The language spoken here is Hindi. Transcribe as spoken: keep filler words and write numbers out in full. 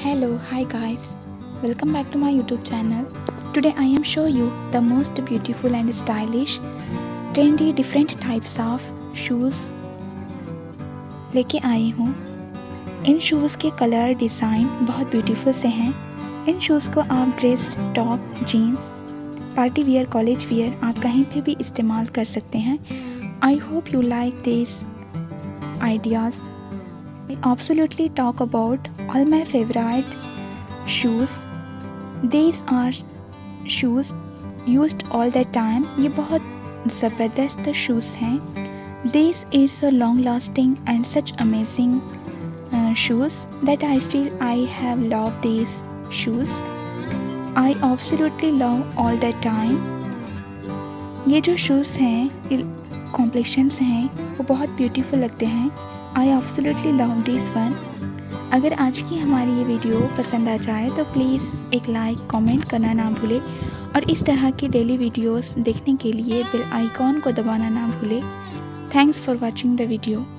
Hello, hi guys, welcome back to my YouTube channel. Today I am show you the most beautiful and stylish, trendy different types of shoes लेके आई हूँ। इन शूज़ के कलर डिज़ाइन बहुत ब्यूटीफुल से हैं। इन शूज़ को आप dress, top, jeans, party wear, college wear आप कहीं पे भी इस्तेमाल कर सकते हैं। I hope you like this ideas. I absolutely talk about all my favorite shoes. These are shoes used all the time. ये बहुत ज़बरदस्त shoes हैं. This is so long lasting and such amazing uh, shoes that I feel I have loved these shoes. I absolutely love all the time. ये जो shoes हैं, complexions हैं, वो बहुत beautiful लगते हैं. I absolutely love this one. अगर आज की हमारी ये वीडियो पसंद आ जाए तो प्लीज़ एक लाइक, कमेंट करना ना भूले और इस तरह की डेली वीडियोस देखने के लिए बेल आइकॉन को दबाना ना भूले। Thanks for watching the video.